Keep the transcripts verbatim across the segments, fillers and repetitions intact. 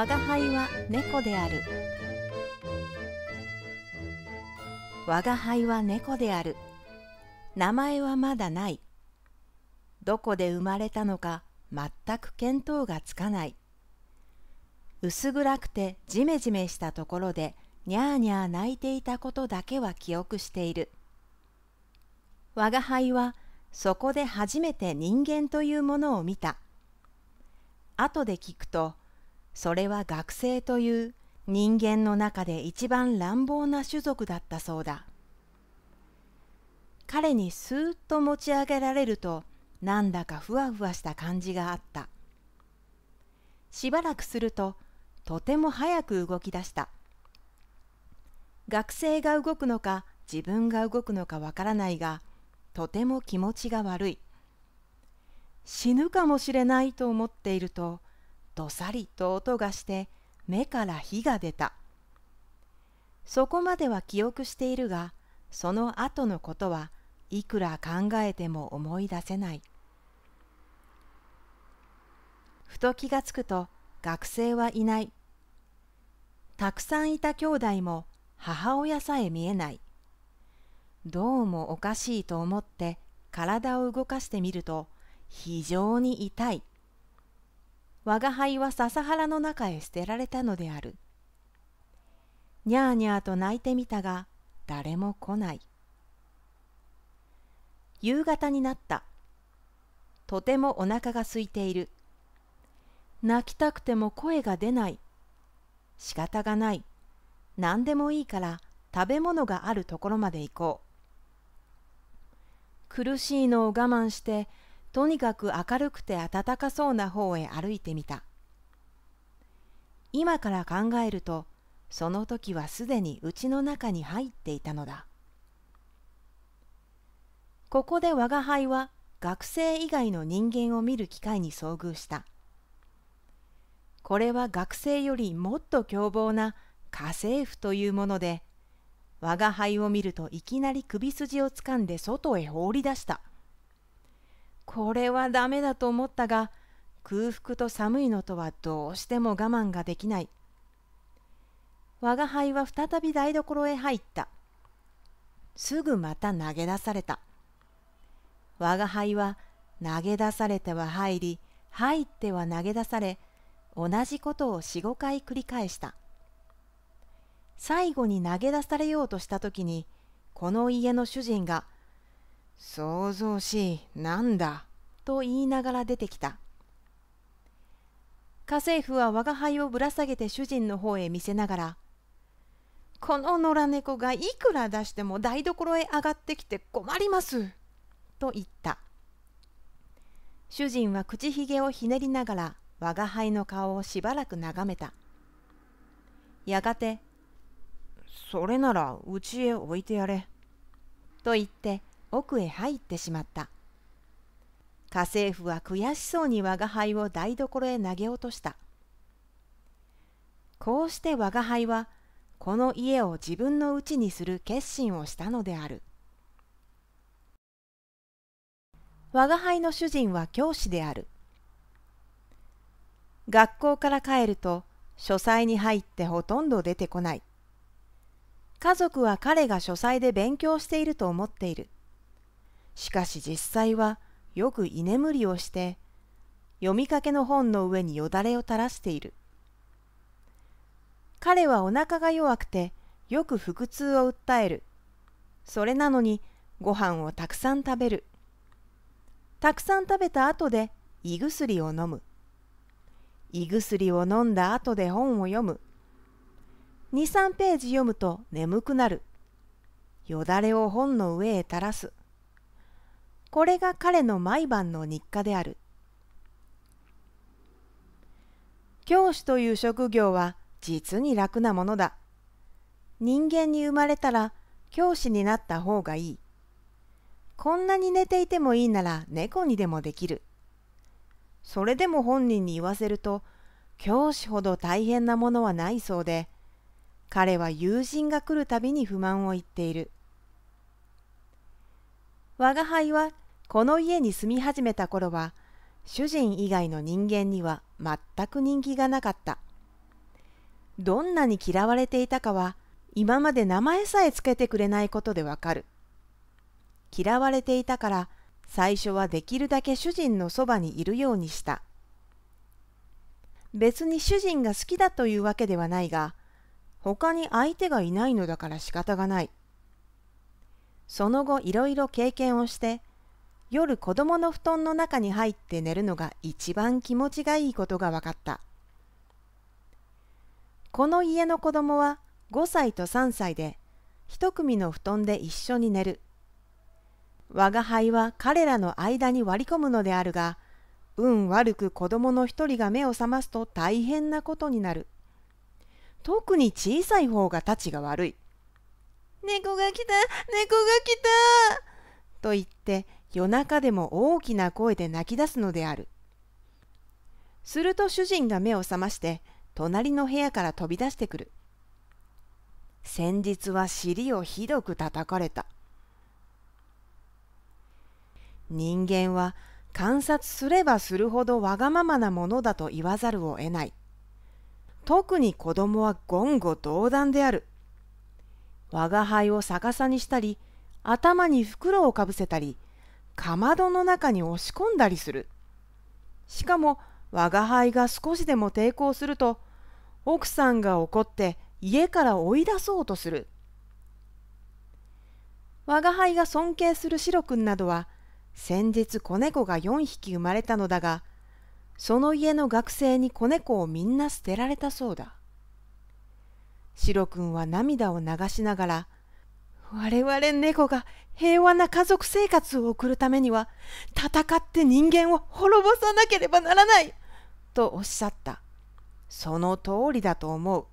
我が輩は猫である。我が輩は猫である。名前はまだない。どこで生まれたのか全く見当がつかない。薄暗くてジメジメしたところでニャーニャー泣いていたことだけは記憶している。我が輩はそこで初めて人間というものを見た。後で聞くと、それは学生という人間の中で一番乱暴な種族だったそうだ。彼にスーッと持ち上げられると、なんだかふわふわした感じがあった。しばらくすると、とても早く動き出した。学生が動くのか、自分が動くのかわからないが、とても気持ちが悪い。死ぬかもしれないと思っていると、どさりと音がして、目から火が出た。そこまでは記憶しているが、その後のことはいくら考えても思い出せない。ふと気がつくと学生はいない。たくさんいた兄弟も母親さえ見えない。どうもおかしいと思って体を動かしてみると非常に痛い。我が輩は笹原の中へ捨てられたのである。ニャーニャーと泣いてみたが誰も来ない。夕方になった。とてもお腹が空いている。泣きたくても声が出ない。仕方がない。何でもいいから食べ物があるところまで行こう。苦しいのを我慢して、とにかく明るくて暖かそうな方へ歩いてみた。今から考えると、その時はすでに家の中に入っていたのだ。ここで我が輩は学生以外の人間を見る機会に遭遇した。これは学生よりもっと凶暴な家政婦というもので、我が輩を見るといきなり首筋をつかんで外へ放り出した。これはダメだと思ったが、空腹と寒いのとはどうしても我慢ができない。我が輩は再び台所へ入った。すぐまた投げ出された。我が輩は投げ出されては入り、入っては投げ出され、同じことをよん、ご回繰り返した。最後に投げ出されようとしたときに、この家の主人が、想像しい、なんだ、と言いながら出てきた。家政婦は我が輩をぶら下げて主人の方へ見せながら、この野良猫がいくら出しても台所へ上がってきて困りますと言った。主人は口ひげをひねりながら我が輩の顔をしばらく眺めた。やがて、それならうちへ置いてやれと言って奥へ入ってしまった。家政婦は悔しそうに我が輩を台所へ投げ落とした。こうして我が輩はこの家を自分の家にする決心をしたのである。我が輩の主人は教師である。学校から帰ると書斎に入ってほとんど出てこない。家族は彼が書斎で勉強していると思っている。しかし実際はよく居眠りをして読みかけの本の上によだれを垂らしている。彼はお腹が弱くてよく腹痛を訴える。それなのにご飯をたくさん食べる。たくさん食べた後で胃薬を飲む。胃薬を飲んだ後で本を読む。に、さんページ読むと眠くなる。よだれを本の上へ垂らす。これが彼の毎晩の日課である。教師という職業は実に楽なものだ。人間に生まれたら教師になった方がいい。こんなに寝ていてもいいなら猫にでもできる。それでも本人に言わせると、教師ほど大変なものはないそうで、彼は友人が来るたびに不満を言っている。我が輩はこの家に住み始めた頃は、主人以外の人間には全く人気がなかった。どんなに嫌われていたかは今まで名前さえつけてくれないことでわかる。嫌われていたから最初はできるだけ主人のそばにいるようにした。別に主人が好きだというわけではないが、他に相手がいないのだから仕方がない。その後いろいろ経験をして、夜子供の布団の中に入って寝るのが一番気持ちがいいことが分かった。この家の子供はごさいとさんさいで、一組の布団で一緒に寝る。我が輩は彼らの間に割り込むのであるが、運悪く子供の一人が目を覚ますと大変なことになる。特に小さい方がたちが悪い。猫が来た、猫が来たと言って夜中でも大きな声で泣き出すのである。すると主人が目を覚まして隣の部屋から飛び出してくる。先日は尻をひどく叩かれた。人間は観察すればするほどわがままなものだと言わざるを得ない。特に子供は言語道断である。我が輩を逆さにしたり、頭に袋をかぶせたり、かまどの中に押し込んだりする。しかも我が輩が少しでも抵抗すると、奥さんが怒って家から追い出そうとする。我が輩が尊敬するシロ君などは、先日子猫がよんひき生まれたのだが、その家の学生に子猫をみんな捨てられたそうだ。シロ君は涙を流しながら、我々猫が平和な家族生活を送るためには、戦って人間を滅ぼさなければならないとおっしゃった。その通りだと思う。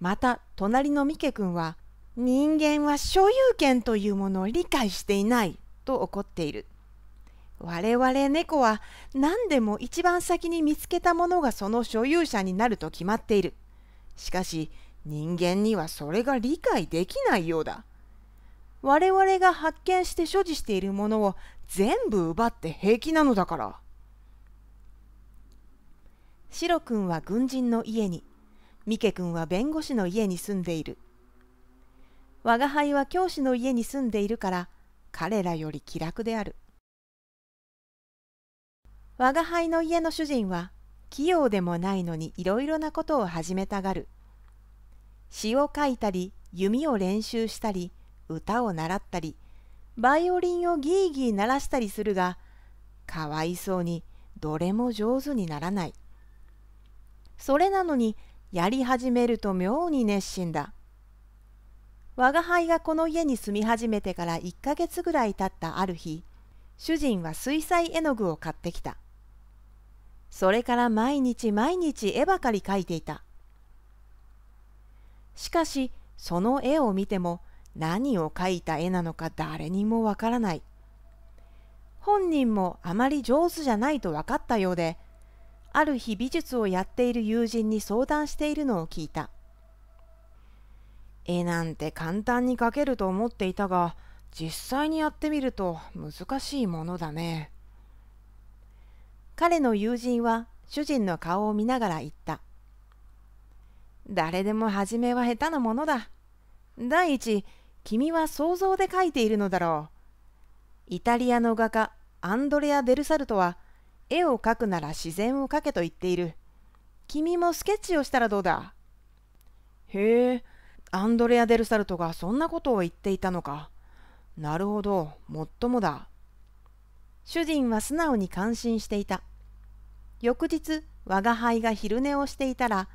また、隣のミケ君は、人間は所有権というものを理解していないと怒っている。我々猫は何でも一番先に見つけたものがその所有者になると決まっている。しかし人間にはそれが理解できないようだ。我々が発見して所持しているものを全部奪って平気なのだから。シロ君は軍人の家に、ミケ君は弁護士の家に住んでいる。我が輩は教師の家に住んでいるから彼らより気楽である。我が輩の家の主人は器用でもないのにいろいろなことを始めたがる。詩を書いたり、弓を練習したり、歌を習ったり、バイオリンをギーギー鳴らしたりするが、かわいそうにどれも上手にならない。それなのにやり始めると妙に熱心だ。我が輩がこの家に住み始めてからいっかげつぐらい経ったある日、主人は水彩絵の具を買ってきた。それから毎日毎日絵ばかり描いていた。しかしその絵を見ても何を描いた絵なのか誰にもわからない。本人もあまり上手じゃないと分かったようで、ある日美術をやっている友人に相談しているのを聞いた。絵なんて簡単に描けると思っていたが、実際にやってみると難しいものだね。彼の友人は主人の顔を見ながら言った。誰でも初めは下手なものだ。第一、君は想像で描いているのだろう。イタリアの画家アンドレア・デルサルトは絵を描くなら自然を描けと言っている。君もスケッチをしたらどうだ。へえ、アンドレア・デルサルトがそんなことを言っていたのか。なるほど、もっともだ。主人は素直に感心していた。翌日、我が輩が昼寝をしていたら、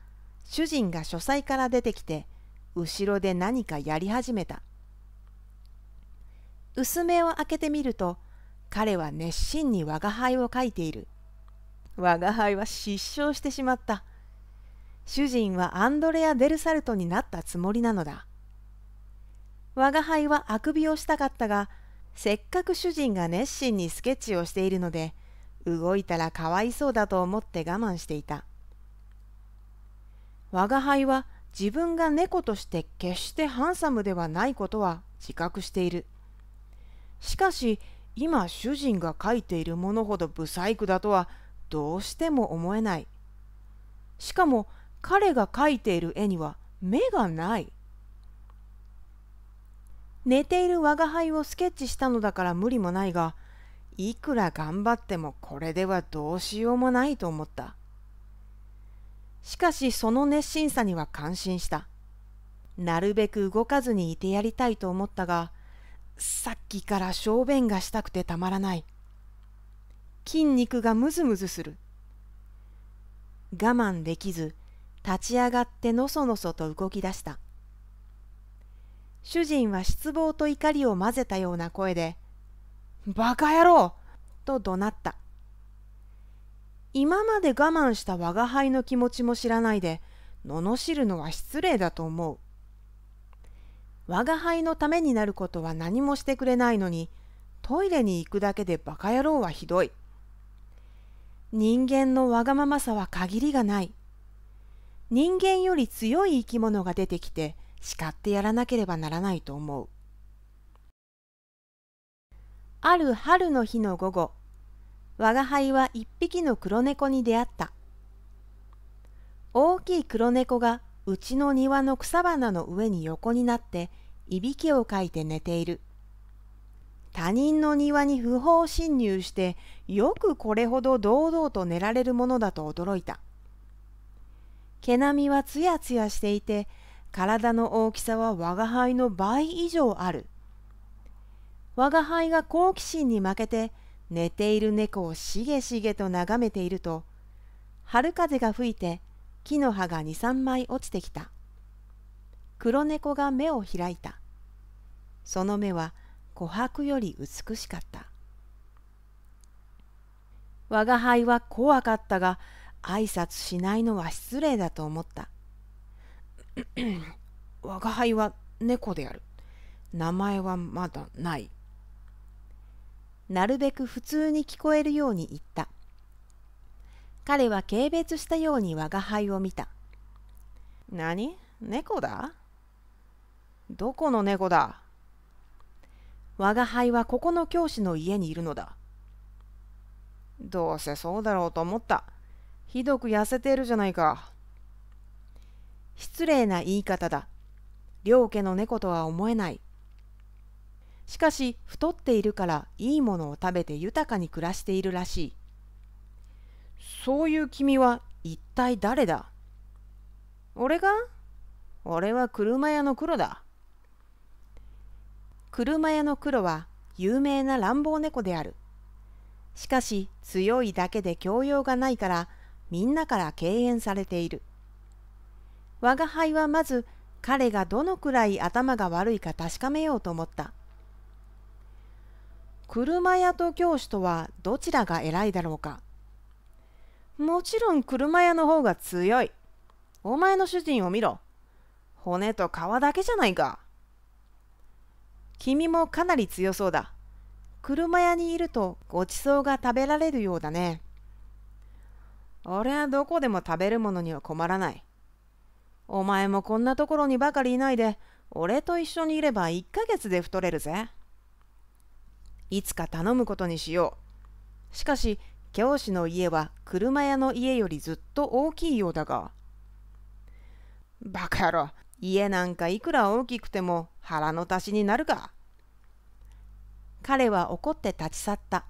主人が書斎から出てきて、後ろで何かやり始めた。薄目を開けてみると、彼は熱心に我が輩を描いている。我が輩は失笑してしまった。主人はアンドレア・デルサルトになったつもりなのだ。我が輩はあくびをしたかったが、せっかく主人が熱心にスケッチをしているので、動いたらかわいそうだと思って我慢していた。我が輩は自分が猫として決してハンサムではないことは自覚している。しかし、今主人が描いているものほど不細工だとはどうしても思えない。しかも彼が描いている絵には目がない。寝ている吾輩をスケッチしたのだから無理もないが、いくら頑張ってもこれではどうしようもないと思った。しかしその熱心さには感心した。なるべく動かずにいてやりたいと思ったが、さっきから小便がしたくてたまらない。筋肉がムズムズする。我慢できず、立ち上がってのそのそと動き出した。主人は失望と怒りを混ぜたような声で、バカ野郎！と怒鳴った。今まで我慢した吾輩の気持ちも知らないで、罵るのは失礼だと思う。吾輩のためになることは何もしてくれないのに、トイレに行くだけでバカ野郎はひどい。人間のわがままさは限りがない。人間より強い生き物が出てきて、叱ってやらなければならないと思う。ある春の日の午後、吾輩は一匹の黒猫に出会った。大きい黒猫がうちの庭の草花の上に横になっていびきをかいて寝ている。他人の庭に不法侵入してよくこれほど堂々と寝られるものだと驚いた。毛並みはつやつやしていて、体の大きさは吾輩の倍以上ある。吾輩が好奇心に負けて寝ている猫をしげしげと眺めていると、春風が吹いて木の葉がに、さんまい落ちてきた。黒猫が目を開いた。その目は琥珀より美しかった。吾輩は怖かったが、挨拶しないのは失礼だと思った。吾輩は猫である。名前はまだない。なるべく普通に聞こえるように言った。彼は軽蔑したように吾輩を見た。何？猫だ？どこの猫だ？吾輩はここの教師の家にいるのだ。どうせそうだろうと思った。ひどく痩せているじゃないか。失礼な言い方だ。両家の猫とは思えない。しかし太っているからいいものを食べて豊かに暮らしているらしい。そういう君は一体誰だ？俺が？俺は車屋の黒だ。車屋の黒は有名な乱暴猫である。しかし強いだけで教養がないからみんなから敬遠されている。吾輩はまず彼がどのくらい頭が悪いか確かめようと思った。車屋と教師とはどちらが偉いだろうか。もちろん車屋の方が強い。お前の主人を見ろ。骨と皮だけじゃないか。君もかなり強そうだ。車屋にいるとごちそうが食べられるようだね。俺はどこでも食べるものには困らない。お前もこんなところにばかりいないで、俺と一緒にいればいっかげつで太れるぜ。いつか頼むことにしよう。しかし、教師の家は車屋の家よりずっと大きいようだが。バカ野郎、家なんかいくら大きくても腹の足しになるか。彼は怒って立ち去った。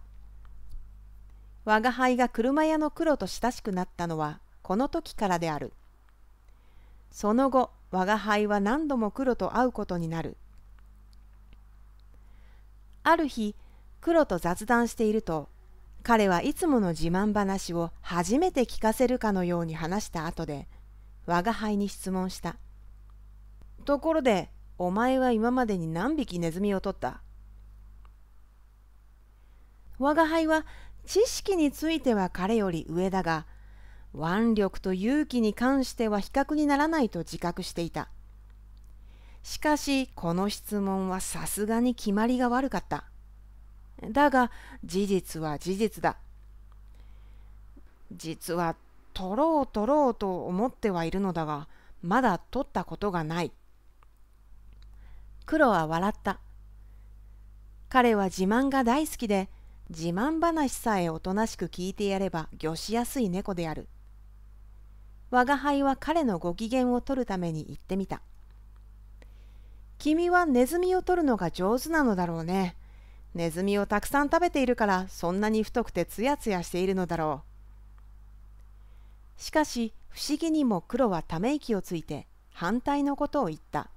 吾輩が車屋の黒と親しくなったのはこの時からである。その後、吾輩は何度も黒と会うことになる。ある日、黒と雑談していると、彼はいつもの自慢話を初めて聞かせるかのように話した後で、吾輩に質問した。ところで、お前は今までに何匹ネズミを取った？吾輩は知識については彼より上だが、腕力と勇気に関しては比較にならないと自覚していた。しかしこの質問はさすがに決まりが悪かった。だが事実は事実だ。実は取ろう取ろうと思ってはいるのだが、まだ取ったことがない。黒は笑った。彼は自慢が大好きで、自慢話さえおとなしく聞いてやれば御しやすい猫である。吾輩は彼のご機嫌を取るために言ってみた。君はネズミを取るのが上手なのだろうね。ネズミをたくさん食べているからそんなに太くてツヤツヤしているのだろう。しかし不思議にも黒はため息をついて反対のことを言った。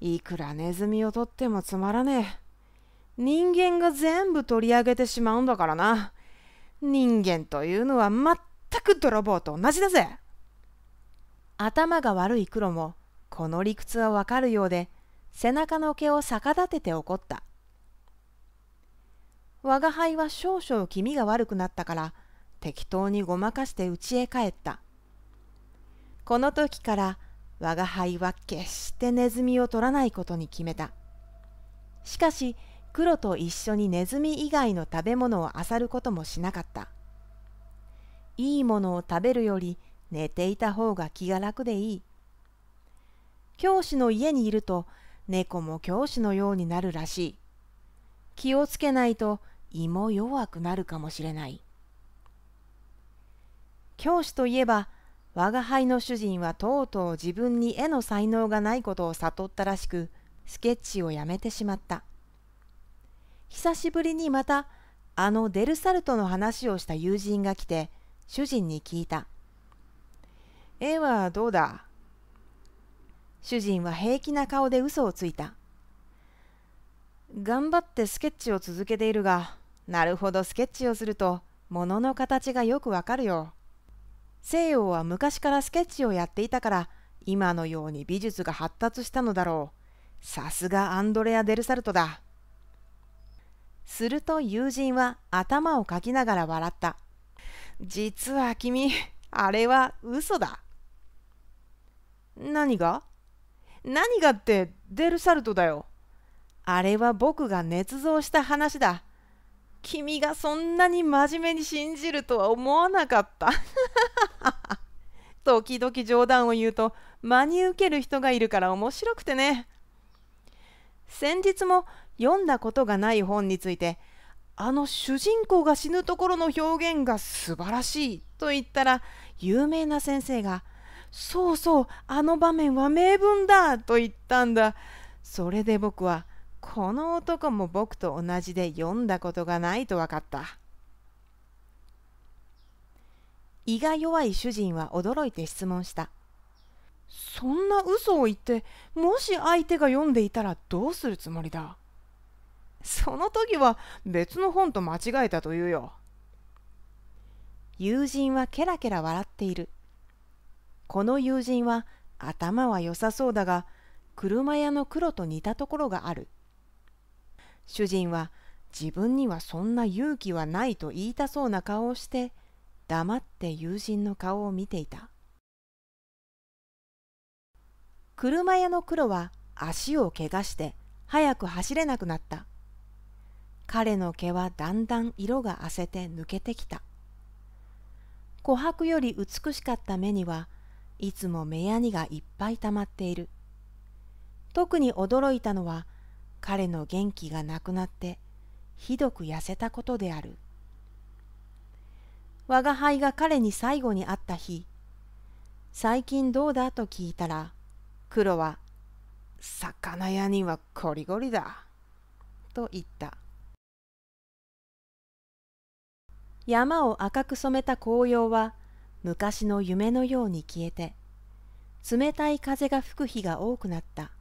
いくらネズミを取ってもつまらねえ。人間が全部取り上げてしまうんだからな。人間というのは全く泥棒と同じだぜ。頭が悪い黒もこの理屈はわかるようで、背中の毛を逆立てて怒った。吾輩は少々気味が悪くなったから、適当にごまかして家へ帰った。この時から吾輩は決してネズミを取らないことに決めた。しかし、黒と一緒にネズミ以外の食べ物を漁ることもしなかった。いいものを食べるより寝ていた方が気が楽でいい。教師の家にいると猫も教師のようになるらしい。気をつけないと胃も弱くなるかもしれない。教師といえば、吾輩の主人はとうとう自分に絵の才能がないことを悟ったらしく、スケッチをやめてしまった。久しぶりにまた、あのデルサルトの話をした友人が来て、主人に聞いた。絵はどうだ？主人は平気な顔で嘘をついた。頑張ってスケッチを続けているが、なるほどスケッチをすると、ものの形がよくわかるよ。西洋は昔からスケッチをやっていたから、今のように美術が発達したのだろう。さすがアンドレア・デルサルトだ。すると友人は頭をかきながら笑った。実は君、あれは嘘だ。何が？何がってデルサルトだよ。あれは僕が捏造した話だ。君がそんなに真面目に信じるとは思わなかった。時々冗談を言うと真に受ける人がいるから面白くてね。先日も読んだことがない本について、あの主人公が死ぬところの表現が素晴らしいと言ったら、有名な先生が、そうそう、あの場面は名文だと言ったんだ。それで僕は、この男も僕と同じで読んだことがないと分かった。胃が弱い主人は驚いて質問した。そんな嘘を言って、もし相手が読んでいたらどうするつもりだ？その時は別の本と間違えたというよ。友人はケラケラ笑っている。この友人は頭は良さそうだが、車屋の黒と似たところがある。主人は自分にはそんな勇気はないと言いたそうな顔をして、黙って友人の顔を見ていた。車屋の黒は足を怪我して早く走れなくなった。彼の毛はだんだん色が褪せて抜けてきた。琥珀より美しかった目には、いつも目やにがいっぱい溜まっている。特に驚いたのは、彼の元気がなくなって、ひどく痩せたことである。吾輩が彼に最後に会った日、最近どうだと聞いたら、黒は、魚屋にはゴリゴリだ、と言った。山を赤く染めた紅葉は、昔の夢のように消えて、冷たい風が吹く日が多くなった。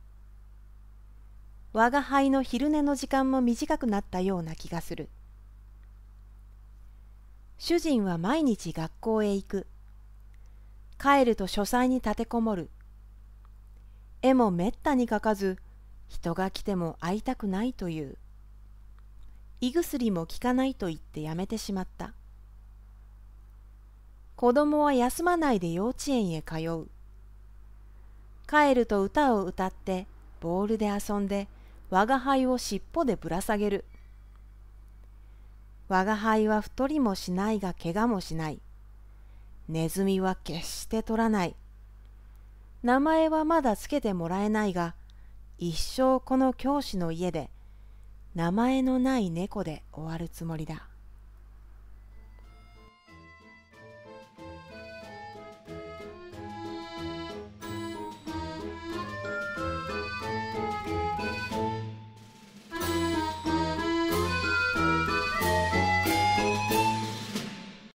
吾輩の昼寝の時間も短くなったような気がする。主人は毎日学校へ行く。帰ると書斎に立てこもる。絵もめったに描かず、人が来ても会いたくないという。胃薬も効かないと言ってやめてしまった。子供は休まないで幼稚園へ通う。帰ると歌を歌ってボールで遊んで、吾輩を尻尾でぶら下げる。吾輩は太りもしないが怪我もしない。ネズミは決して取らない。名前はまだつけてもらえないが、一生この教師の家で名前のない猫で終わるつもりだ。